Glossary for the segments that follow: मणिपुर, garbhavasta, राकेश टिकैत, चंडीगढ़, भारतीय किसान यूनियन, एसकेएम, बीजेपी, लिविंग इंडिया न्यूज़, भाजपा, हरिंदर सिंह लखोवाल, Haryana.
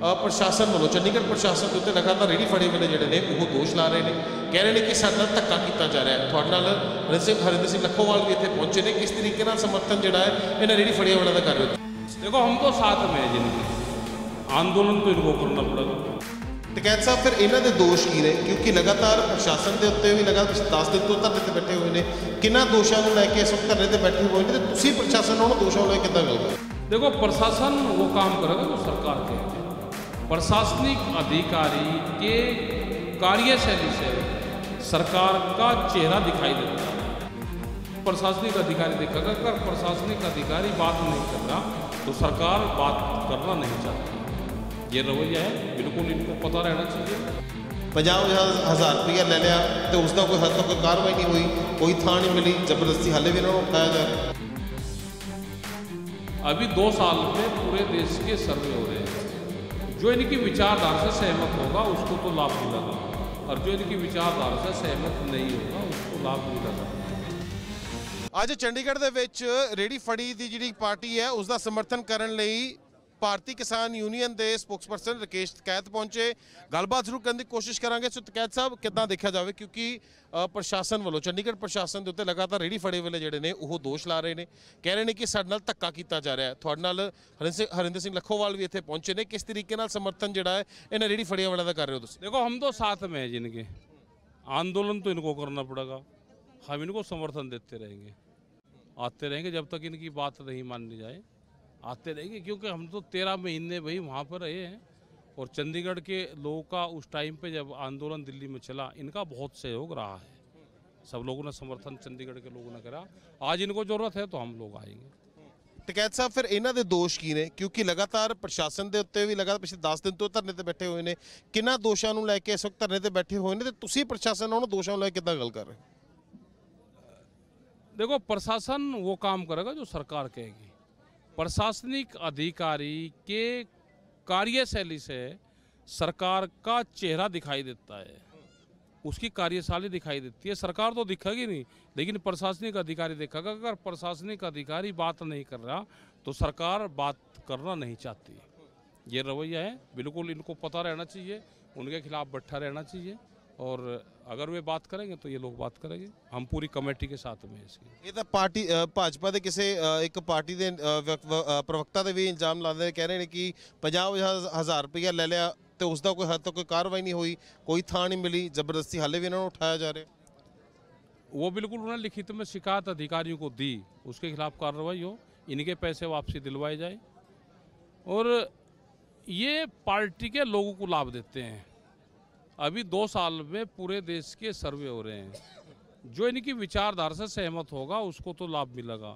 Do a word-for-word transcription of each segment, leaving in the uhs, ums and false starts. प्रशासन वालों चंडीगढ़ प्रशासन के उत्ते लगातार रेहड़ी फड़े वाले जोड़े ने वो दोष ला रहे हैं, कह रहे हैं कि साथ धक्का किया जा रहा है। थोड़े हरिंदर सिंह लखोवाल भी इतने पहुंचे ने, किस तरीके समर्थन जोड़ा है इन्हें रेहड़ी फड़े वालों का कर रहे हो। देखो हम तो साथ में जिनकी आंदोलन तो इनको करना पड़ेगा। टिकैत साहब फिर इन्होंने दोष की रहे क्योंकि लगातार प्रशासन के उत्ते भी लगातार दस दिन तो धरने पर बैठे हुए हैं, कि दोषों को लैके इस वक्त धरने पर बैठे हुए हैं, तो प्रशासन उन्होंने दोषों को लेकर गल करो। देखो प्रशासन वो काम करेगा जो सरकार के प्रशासनिक अधिकारी के कार्यशैली से सरकार का चेहरा दिखाई देता है। प्रशासनिक अधिकारी दिखेगा, अगर प्रशासनिक अधिकारी बात नहीं करना तो सरकार बात करना नहीं चाहती। ये रवैया है, बिल्कुल इनको पता रहना चाहिए। पंजाब हज़ार रुपया ले लिया तो उसका कोई हद तक कोई कार्रवाई नहीं हुई, कोई थान नहीं मिली, जबरदस्ती हाले भी इन्होंने उठाया जा रहा है। अभी दो साल में पूरे देश के सर्वे हो रहे हैं, जो इनकी विचारधारा से सहमत होगा उसको तो लाभ मिलेगा और जो इनकी विचारधारा से सहमत नहीं होगा उसको लाभ मिलेगा। आज चंडीगढ़ दे विच रेहड़ी फड़ी दी जिहड़ी पार्टी है उसका समर्थन करने लई भारतीय किसान यूनियन के स्पोक्सपर्सन राकेश टिकैत पहुंचे। गलबात शुरू करने की कोशिश करांगे। सो टिकैत साहब कितना देखा जाए क्योंकि प्रशासन वालों चंडीगढ़ प्रशासन के उत्ते लगातार रेहड़ी फड़े वाले जोड़े ने वो दोष ला रहे हैं, कह रहे हैं कि साडे नाल धक्का किया जा रहा है। तुहाडे नाल हरिंदर हरिंदर सिंह लखोवाल भी इत्थे पहुंचे ने, किस तरीके नाल समर्थन जोड़ा है इन्हें रेहड़ी फड़े वाले का कर रहे हो तुसीं? देखो हम तो साथ में है जिनके आंदोलन तो इनको करना पड़ेगा, हम इनको समर्थन देते रहेंगे, आते रहेंगे जब तक इनकी बात नहीं मानी जाए, आते रहेंगे। क्योंकि हम तो तेरह महीने भाई वहाँ पर रहे हैं और चंडीगढ़ के लोगों का उस टाइम पे जब आंदोलन दिल्ली में चला इनका बहुत सहयोग रहा है, सब लोगों ने समर्थन चंडीगढ़ के लोगों ने करा। आज इनको ज़रूरत है तो हम लोग आएंगे। टिकैत साहब फिर इन्हों के दोष की ने क्योंकि लगातार प्रशासन के उत्ते भी लगातार पिछले दस दिन तो धरने पर बैठे हुए हैं, कि दोषों को लैके इस वक्त धरने पर बैठे हुए हैं, तो प्रशासन उन्होंने दोषों को लैके कितना गल कर रहे हो? देखो प्रशासन वो काम करेगा जो सरकार कहेगी। प्रशासनिक अधिकारी के कार्यशैली से सरकार का चेहरा दिखाई देता है, उसकी कार्यशैली दिखाई देती है। सरकार तो दिखेगी नहीं लेकिन प्रशासनिक अधिकारी दिखेगा। अगर प्रशासनिक अधिकारी बात नहीं कर रहा तो सरकार बात करना नहीं चाहती। ये रवैया है, बिल्कुल इनको पता रहना चाहिए, उनके खिलाफ बट्ठा रहना चाहिए और अगर वे बात करेंगे तो ये लोग बात करेंगे। हम पूरी कमेटी के साथ में इसकी। ये तो पार्टी भाजपा के किसी एक पार्टी के प्रवक्ता के भी इल्जाम ला रहे, कह रहे हैं कि पंजाब हज़ार रुपया ले लिया तो उसका कोई हद तक कोई कार्रवाई नहीं हुई, कोई थान नहीं मिली, जबरदस्ती हाले भी इन्होंने उठाया जा रहा है। वो बिल्कुल उन्होंने लिखित में शिकायत अधिकारियों को दी, उसके खिलाफ कार्रवाई हो, इनके पैसे वापसी दिलवाए जाए। और ये पार्टी के लोगों को लाभ देते हैं। अभी दो साल में पूरे देश के सर्वे हो रहे हैं, जो इनकी विचारधारा से सहमत होगा उसको तो लाभ मिलेगा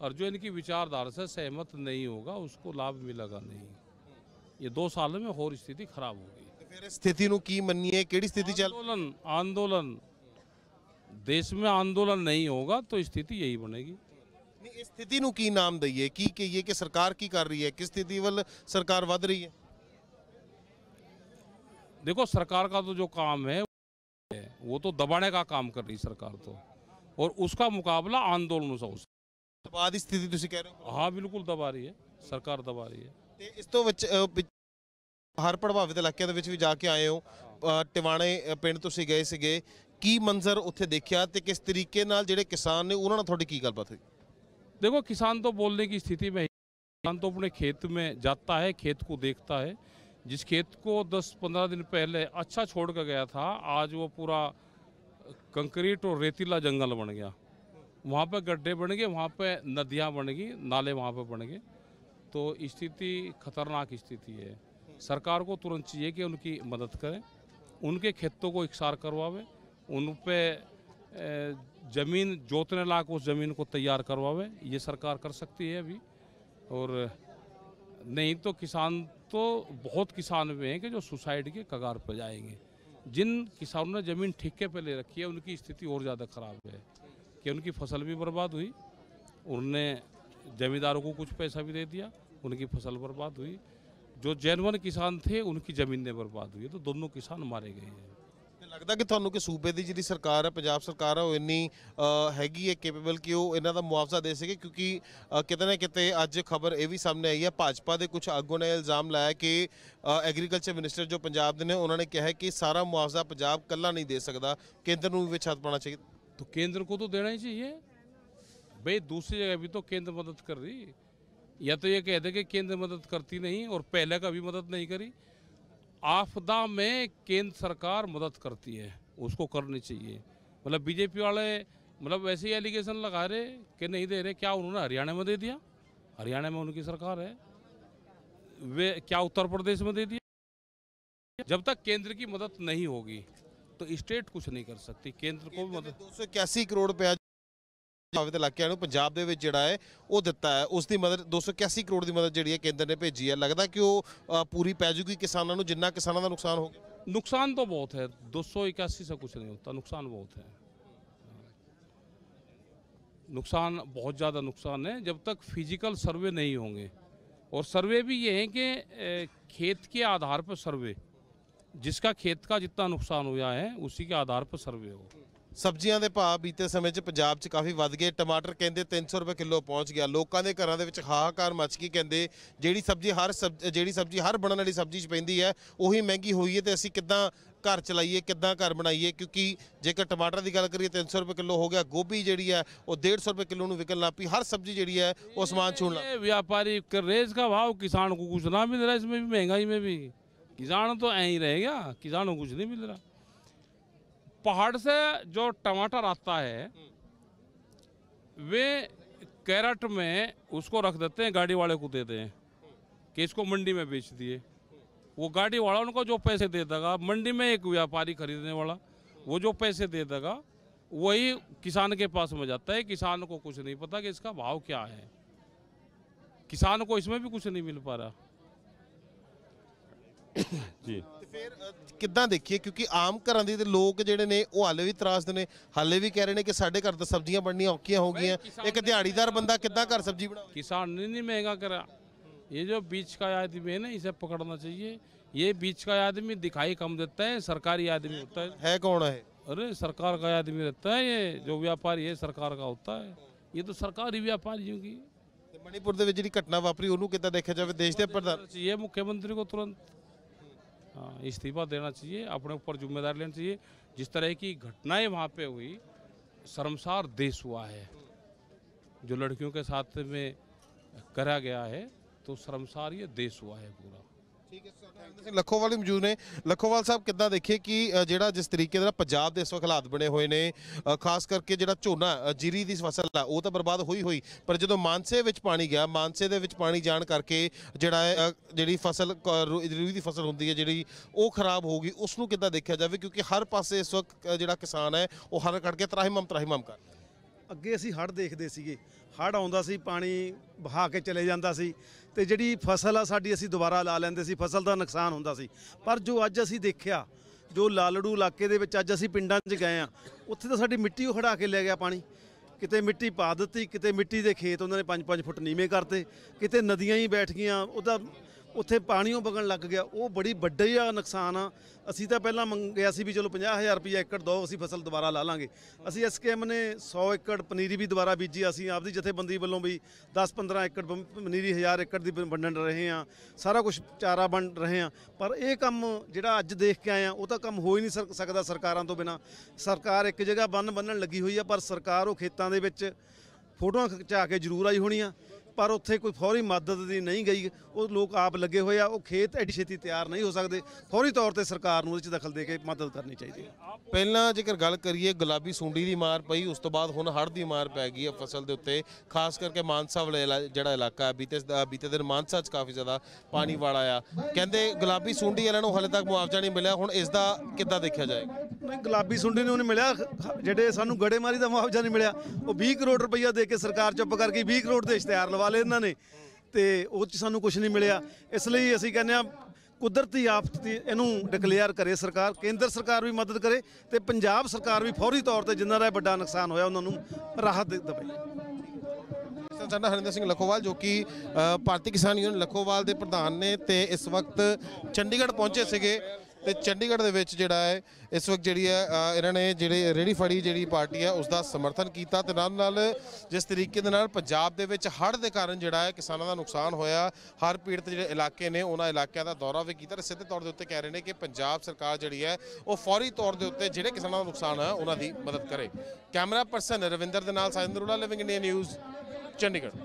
और जो इनकी विचारधारा से सहमत नहीं होगा उसको लाभ मिलेगा नहीं। ये दो साल में और स्थिति खराब हो गई। फिर स्थिति नूं की मन्निए, केड़ी स्थिति चल? आंदोलन आंदोलन देश में आंदोलन नहीं होगा तो स्थिति यही बनेगी। इस स्थिति नूं की नाम दईए कि कि ये कि सरकार की कर रही है, किस स्थिति वाल सरकार वध रही है? देखो सरकार का तो जो काम है वो तो दबाने का काम कर रही सरकार तो, और उसका मुकाबला आंदोलनों से दबा दी स्थिति तुसी कह रहे हो? हाँ बिल्कुल दबा रही है सरकार, दबा रही है। इस तो हर प्रभावित इलाकों भी जाके आए हो, टिवाणे पिंड तुसी गए सीगे, की मंजर उत्थे देखिया ते किस तरीके नाल जेडे किसान ने उन्हां नाल तुहाडी की गलबात हुई? देखो किसान तो बोलने की स्थिति में, किसान तो अपने खेत में जाता है, खेत को देखता है, जिस खेत को दस पंद्रह दिन पहले अच्छा छोड़ कर गया था आज वो पूरा कंक्रीट और रेतीला जंगल बन गया। वहाँ पे गड्ढे बन गए, वहाँ पे नदियाँ बन गई, नाले वहाँ पे बन गए। तो स्थिति खतरनाक स्थिति है। सरकार को तुरंत चाहिए कि उनकी मदद करें, उनके खेतों को इकसार करवावे, उन पर ज़मीन जोतने लायक उस ज़मीन को तैयार करवावे। ये सरकार कर सकती है अभी, और नहीं तो किसान तो बहुत किसान वे हैं कि जो सुसाइड के कगार पर जाएंगे। जिन किसानों ने ज़मीन ठेके पर ले रखी है उनकी स्थिति और ज़्यादा ख़राब है कि उनकी फसल भी बर्बाद हुई, उनने ज़मींदारों को कुछ पैसा भी दे दिया, उनकी फसल बर्बाद हुई, जो जेनवन किसान थे उनकी ज़मीनें बर्बाद हुई। तो दोनों किसान मारे गए हैं। लगता कि थानू कि सूबे की जी सरकार है, पंजाब सरकार है, वो इन्नी हैगी है कैपेबल कि वो इन्हों का मुआवजा दे सके, क्योंकि कितने ना कितने अज खबर यह भी सामने आई है भाजपा के कुछ आगू ने इल्जाम लाया कि एग्रीकल्चर मिनिस्टर जो पंजाब के ने उन्होंने कहा है कि सारा मुआवजा पंजाब कल्ला नहीं दे सकता, केंद्र को भी छत पाना चाहिए। तो केंद्र को तो देना ही चाहिए भाई, दूसरी जगह भी तो केंद्र मदद कर रही, या तो ये कह दे कि केंद्र मदद करती नहीं और पहले कभी मदद नहीं करी। आपदा में केंद्र सरकार मदद करती है, उसको करनी चाहिए। मतलब बीजेपी वाले मतलब ऐसे ही एलिगेशन लगा रहे कि नहीं दे रहे, क्या उन्होंने हरियाणा में दे दिया? हरियाणा में उनकी सरकार है, वे क्या उत्तर प्रदेश में दे दिया? जब तक केंद्र की मदद नहीं होगी तो स्टेट कुछ नहीं कर सकती, केंद्र को भी मदद। दो सौ इक्यासी करोड़ रुपया इलाकिਆਂ ਨੂੰ पंजाब के जोड़ा है वो दिता है, उसकी मदद दो सौ इक्यासी करोड़ की मदद जी केंद्र ने भेजी है, लगता कि वो पूरी पै जूगी किसानों को, जिन्ना किसानों का नुकसान हो गया। नुकसान तो बहुत है, दो सौ इक्यासी से कुछ नहीं होता, नुकसान बहुत है, नुकसान बहुत ज़्यादा नुकसान है। जब तक फिजिकल सर्वे नहीं होंगे, और सर्वे भी ये हैं कि खेत के आधार पर सर्वे, जिसका खेत का जितना नुकसान हुआ है उसी के आधार पर सर्वे हो। सब्जियां के भाव बीते समय पंजाब में काफ़ी वध गए, टमाटर कहते तीन सौ रुपये किलो पहुँच गया, लोगों के घरों के हाहाकार मच गई, कहते जी सब्जी हर सब जी सब्जी हर बनने वाली सब्जी च पैंदी है उही महंगी हुई है, तो असी किदां घर चलाइए, किदां घर बनाइए? क्योंकि जेकर टमाटर की गल करिए तीन सौ रुपये किलो हो गया, गोभी जी है वो डेढ़ सौ रुपये किलो विकन लग पी, हर सब्जी जी है वो समान छून लग। व्यापारी रेज का भाव किसान को कुछ ना मिल रहा, इसमें भी महंगाई में भी किसान तो ऐ ही रहेगा, किसान को कुछ नहीं मिल रहा। पहाड़ से जो टमाटर आता है वे कैरेट में उसको रख देते हैं, गाड़ी वाले को देते हैं कि इसको मंडी में बेच दिए, वो गाड़ी वाला उनको जो पैसे दे देगा, मंडी में एक व्यापारी खरीदने वाला वो जो पैसे दे देगा वही किसान के पास में जाता है। किसान को कुछ नहीं पता कि इसका भाव क्या है, किसान को इसमें भी कुछ नहीं मिल पा रहा जी। फिर किदां देखिए, क्योंकि आम घर के लोग जोड़े ने वो हाले भी त्रासद ने, हाले भी कह रहे हैं कि साढ़े घर तो सब्जियां बननिया औखिया हो गई, एक दिहाड़ीदार बंदा किदां घर सब्जी बना? किसान ने नहीं महंगा करा, ये जो बीच का आदमी है ना इसे पकड़ना चाहिए, ये बीच का आदमी दिखाई कम देता है, सरकारी आदमी होता है। है कौन है? अरे सरकार का आदमी रहता है, ये जो व्यापारी है सरकार का होता है, ये तो सरकारी व्यापारियों की। मणिपुर के जी घटना वापरी उन्होंने कितना देखा जाए? देश के प्रधान चाहिए मुख्यमंत्री को तुरंत हाँ इस्तीफा देना चाहिए, अपने ऊपर जिम्मेदारी लेनी चाहिए। जिस तरह की घटनाएं वहाँ पे हुई, शर्मसार देश हुआ है, जो लड़कियों के साथ में करा गया है, तो शर्मसार ये देश हुआ है पूरा। ठीक है सर, लखोवाल मौजूद ने। लखोवाल साहब कितना देखिए कि जो जिस तरीके पंजाब के इस वक्त हालात बने हुए हैं, खास करके जो झोना जीरी की फसल है वो तो बर्बाद हुई हुई, पर जो मानसे में पानी गया, मानसे के पानी जाने करके जोड़ा जी फसल रूई की फसल होती है जी वो खराब हो गई, उसनों कितना देखा जाए? क्योंकि हर पासे इस वक्त जो किसान है वो हर करके त्राहिमाम त्राहिमाम कर। ਅੱਗੇ ਅਸੀਂ ਹੜ੍ਹ ਦੇਖਦੇ ਸੀਗੇ, ਹੜ੍ਹ ਆਉਂਦਾ ਸੀ ਪਾਣੀ ਵਹਾ ਕੇ ਚਲੇ ਜਾਂਦਾ ਸੀ ਤੇ ਜਿਹੜੀ ਫਸਲ ਆ ਸਾਡੀ ਅਸੀਂ ਦੁਬਾਰਾ ਲਾ ਲੈਂਦੇ ਸੀ, ਫਸਲ ਦਾ ਨੁਕਸਾਨ ਹੁੰਦਾ ਸੀ। ਪਰ ਜੋ ਅੱਜ ਅਸੀਂ ਦੇਖਿਆ, ਜੋ ਲਾਲੜੂ ਇਲਾਕੇ ਦੇ ਵਿੱਚ ਅੱਜ ਅਸੀਂ ਪਿੰਡਾਂ 'ਚ ਗਏ ਆ, ਉੱਥੇ ਤਾਂ ਸਾਡੀ ਮਿੱਟੀ ਉਹ ਹੜਾ ਕੇ ਲੈ ਗਿਆ ਪਾਣੀ, ਕਿਤੇ ਮਿੱਟੀ ਪਾ ਦਿੱਤੀ, ਕਿਤੇ ਮਿੱਟੀ ਦੇ ਖੇਤ ਉਹਨਾਂ ਨੇ ਪੰਜ ਪੰਜ ਫੁੱਟ ਨੀਵੇਂ ਕਰਤੇ, ਕਿਤੇ ਨਦੀਆਂ ਹੀ ਬੈਠ ਗਈਆਂ, ਉਹਦਾ ਉੱਥੇ ਪਾਣੀ ਉਹ ਵਗਣ ਲੱਗ ਗਿਆ। ਉਹ ਬੜੀ ਵੱਡਾ ਹੀ ਨੁਕਸਾਨ ਆ। ਅਸੀਂ ਤਾਂ ਪਹਿਲਾਂ ਮੰਗਿਆ ਸੀ ਵੀ ਚਲੋ ਪੰਜਾਹ ਹਜ਼ਾਰ ਰੁਪਏ ਏਕੜ ਦਿਓ, ਅਸੀਂ ਫਸਲ ਦੁਬਾਰਾ ਲਾ ਲਾਂਗੇ। ਅਸੀਂ ਐਸਕੇਐਮ ਨੇ ਸੌ ਏਕੜ ਪਨੀਰੀ ਵੀ ਦੁਬਾਰਾ ਬੀਜੀ, ਅਸੀਂ ਆਪਦੀ ਜਥੇਬੰਦੀ ਵੱਲੋਂ ਵੀ ਦਸ ਪੰਦਰਾਂ ਏਕੜ ਪਨੀਰੀ ਹਜ਼ਾਰ ਏਕੜ ਦੀ ਵੰਡਣ ਰਹੇ ਹਾਂ, ਸਾਰਾ ਕੁਝ ਚਾਰਾ ਵੰਡ ਰਹੇ ਹਾਂ। ਪਰ ਇਹ ਕੰਮ ਜਿਹੜਾ ਅੱਜ ਦੇਖ ਕੇ ਆਏ ਆ ਉਹ ਤਾਂ ਕੰਮ ਹੋ ਹੀ ਨਹੀਂ ਸਕਦਾ ਸਰਕਾਰਾਂ ਤੋਂ ਬਿਨਾਂ। ਸਰਕਾਰ ਇੱਕ ਜਗ੍ਹਾ ਬੰਨ ਬੰਨਣ ਲੱਗੀ ਹੋਈ ਆ, ਪਰ ਸਰਕਾਰ ਉਹ ਖੇਤਾਂ ਦੇ ਵਿੱਚ ਫੋਟੋਆਂ ਖਿਚਾ ਕੇ ਜ਼ਰੂਰ ਆਈ ਹੋਣੀ ਆ, पर उत्थे कोई फौरी मदद दी नहीं गई। वो लोग आप लगे हुए आ, वो खेत एडी छेती तैयार नहीं हो सकते, फौरी तौर पर सरकार नूं दखल दे के मदद करनी चाहिए। पहला जेकर गल करिए गुलाबी सूंडी की मार पई, उस तो बाद हुण हड़ की मार पै गई है फसल के उत्ते, खास करके मानसा वाला जिहड़ा इलाका बीते बीते दिन मानसा च काफ़ी ज़्यादा पानी वाला आ। कहते गुलाबी सूंडी वालों को हाले तक मुआवजा नहीं मिलिया, हुण इसका किद्दां देखा जाएगा? नहीं, गुलाबी सूंडी नूं नहीं मिलिया, जिहड़े सानूं गड़ेमारी का मुआवजा नहीं मिलिया, वो बीस करोड़ रुपया दे के सरकार चुप करके बीस करोड़ दे इश्तिहार लवा वाले इन्होंने, तो वो सानू कुछ नहीं मिलिया। इसलिए असी कहने कुदरती आफत इनू डिकलेयर करे सरकार, केंद्र सरकार भी मदद करे तो पंजाब सरकार भी फौरी तौर पर जिन्हों का बड़ा नुकसान होया उन्होंने राहत दे। हरिंदर सिंह लखोवाल जो कि भारतीय किसान यूनियन लखोवाल के प्रधान ने, तो इस वक्त चंडीगढ़ पहुंचे सके। तो चंडीगढ़ जोड़ा है इस वक्त जी इन्होंने जी रेहड़ी फड़ी जी पार्टी है उसका समर्थन किया तो नाल नाल जिस तरीके पंजाब के हड़ के कारण जोड़ा है किसानों का नुकसान होया हर पीड़ित जो इलाके ने उन्होंने इलाकों का दौरा भी किया। सीधे तौर के उ कह रहे हैं कि पंजाब सरकार जी है वो फौरी तौर के उत्ते जोड़े किसानों का नुकसान है उन्होंने मदद करे। कैमरा परसन रविंदर के नाल Sajinder लिविंग इंडिया न्यूज़ चंडीगढ़।